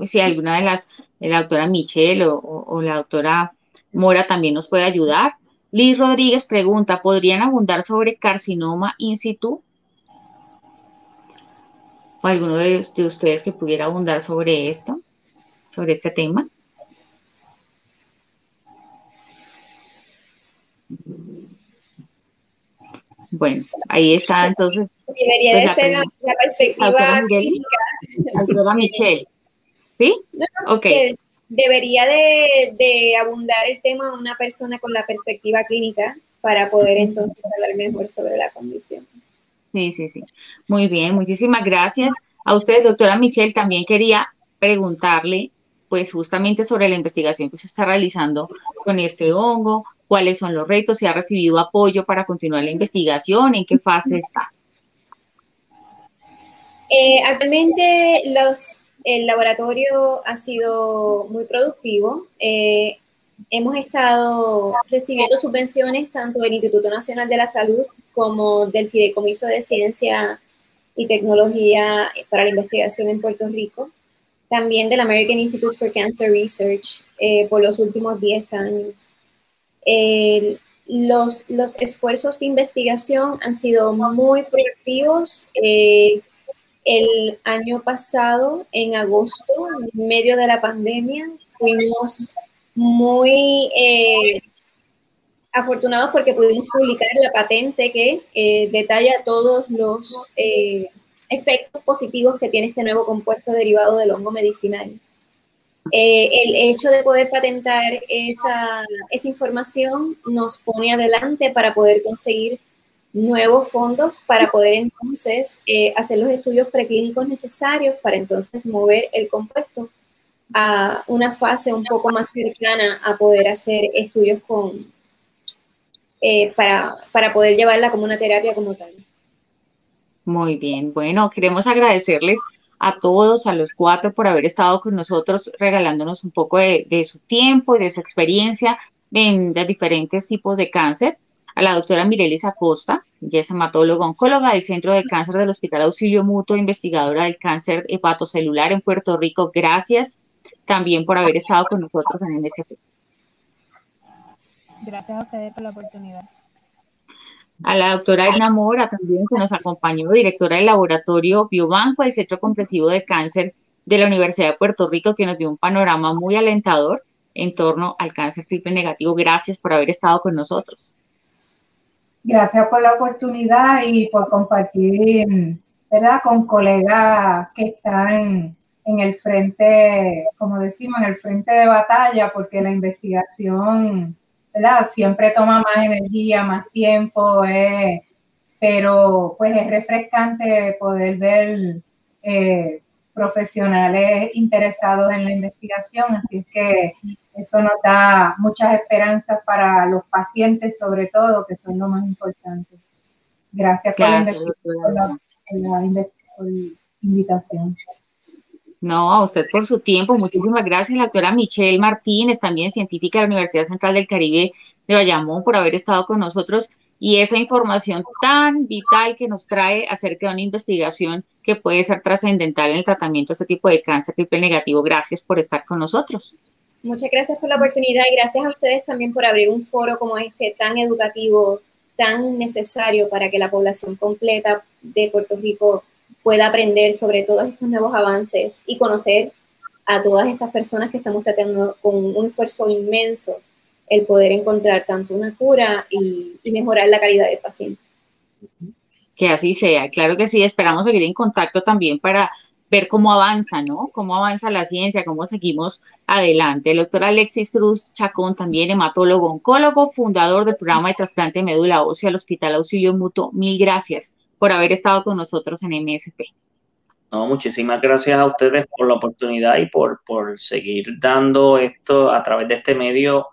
si alguna de las, de la doctora Michelle o, o, o la doctora Mora también nos puede ayudar. Liz Rodríguez pregunta, ¿podrían abundar sobre carcinoma in situ? ¿O alguno de ustedes que pudiera abundar sobre esto, sobre este tema? Bueno, ahí está entonces. Debería pues, ser la, la perspectiva. Doctora Mirelis, doctora Michelle. ¿Sí? Ok. Debería de, de abundar el tema a una persona con la perspectiva clínica para poder entonces hablar mejor sobre la condición. Sí, sí, sí. Muy bien, muchísimas gracias. A usted, doctora Michelle, también quería preguntarle, pues justamente sobre la investigación que se está realizando con este hongo, cuáles son los retos, si ha recibido apoyo para continuar la investigación, en qué fase está. Eh, actualmente los... El laboratorio ha sido muy productivo. Eh, hemos estado recibiendo subvenciones tanto del Instituto Nacional de la Salud como del Fideicomiso de Ciencia y Tecnología para la Investigación en Puerto Rico. también del American Institute for Cancer Research eh, por los últimos diez años. Eh, los, los esfuerzos de investigación han sido muy productivos. Eh, el año pasado, en agosto, en medio de la pandemia, fuimos muy eh, afortunados porque pudimos publicar la patente que eh, detalla todos los eh, efectos positivos que tiene este nuevo compuesto derivado del hongo medicinal. Eh, el hecho de poder patentar esa, esa información nos pone adelante para poder conseguir nuevos fondos, para poder entonces eh, hacer los estudios preclínicos necesarios para entonces mover el compuesto a una fase un poco más cercana a poder hacer estudios con, eh, para, para poder llevarla como una terapia como tal. Muy bien, bueno, queremos agradecerles a todos, a los cuatro, por haber estado con nosotros regalándonos un poco de, de su tiempo y de su experiencia en los diferentes tipos de cáncer. A la doctora Mirelis Acosta, ella es hematóloga oncóloga del Centro de Cáncer del Hospital Auxilio Mutuo, investigadora del cáncer hepatocelular en Puerto Rico. Gracias también por haber estado con nosotros en M S P. Gracias a ustedes por la oportunidad. A la doctora Edna Mora también, que nos acompañó, directora del Laboratorio Biobanco del Centro Comprensivo de Cáncer de la Universidad de Puerto Rico, que nos dio un panorama muy alentador en torno al cáncer triple negativo. Gracias por haber estado con nosotros. Gracias por la oportunidad y por compartir, ¿verdad?, con colegas que están en el frente, como decimos, en el frente de batalla, porque la investigación, ¿verdad?, siempre toma más energía, más tiempo, eh, pero pues es refrescante poder ver eh, profesionales interesados en la investigación, así es que eso nos da muchas esperanzas para los pacientes, sobre todo, que son lo más importante. Gracias, Gracias por, la, por, la, por la invitación. No, a usted por su tiempo. Muchísimas gracias, la doctora Michelle Martínez, también científica de la Universidad Central del Caribe de Bayamón, por haber estado con nosotros y esa información tan vital que nos trae acerca de una investigación que puede ser trascendental en el tratamiento de este tipo de cáncer triple negativo. Gracias por estar con nosotros. Muchas gracias por la oportunidad y gracias a ustedes también por abrir un foro como este tan educativo, tan necesario para que la población completa de Puerto Rico pueda aprender sobre todos estos nuevos avances y conocer a todas estas personas que estamos tratando con un esfuerzo inmenso el poder encontrar tanto una cura y, y mejorar la calidad del paciente. Que así sea, claro que sí, esperamos seguir en contacto también para ver cómo avanza, ¿no? Cómo avanza la ciencia, cómo seguimos adelante. El doctor Alexis Cruz Chacón, también hematólogo, oncólogo, fundador del programa de trasplante de médula ósea al Hospital Auxilio Mutuo. Mil gracias por haber estado con nosotros en M S P. No, muchísimas gracias a ustedes por la oportunidad y por, por seguir dando esto a través de este medio,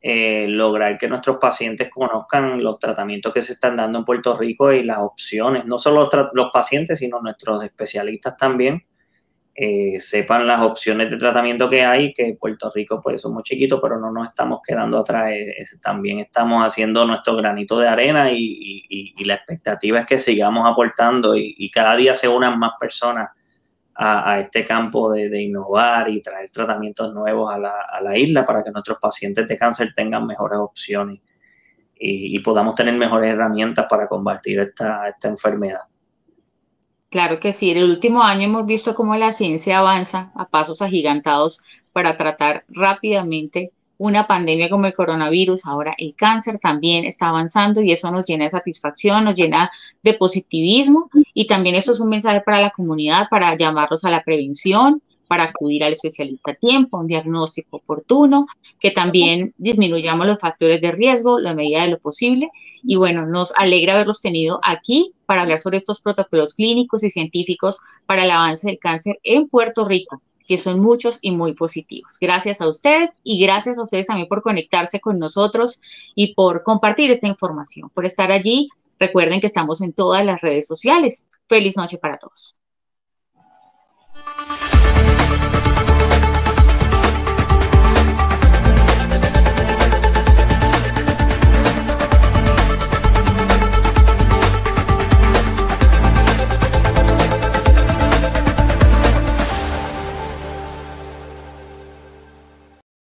eh, lograr que nuestros pacientes conozcan los tratamientos que se están dando en Puerto Rico y las opciones, no solo los pacientes, sino nuestros especialistas también, eh, sepan las opciones de tratamiento que hay, que Puerto Rico pues somos chiquitos, pero no nos estamos quedando atrás, también estamos haciendo nuestro granito de arena y, y, y la expectativa es que sigamos aportando y, y cada día se unan más personas a, a este campo de, de innovar y traer tratamientos nuevos a la, a la isla para que nuestros pacientes de cáncer tengan mejores opciones y, y podamos tener mejores herramientas para combatir esta, esta enfermedad. Claro que sí, en el último año hemos visto cómo la ciencia avanza a pasos agigantados para tratar rápidamente una pandemia como el coronavirus. Ahora el cáncer también está avanzando y eso nos llena de satisfacción, nos llena de positivismo y también esto es un mensaje para la comunidad, para llamarlos a la prevención, para acudir al especialista a tiempo, un diagnóstico oportuno, que también disminuyamos los factores de riesgo, la medida de lo posible. Y bueno, nos alegra haberlos tenido aquí para hablar sobre estos protocolos clínicos y científicos para el avance del cáncer en Puerto Rico, que son muchos y muy positivos. Gracias a ustedes y gracias a ustedes también por conectarse con nosotros y por compartir esta información, por estar allí. Recuerden que estamos en todas las redes sociales. Feliz noche para todos.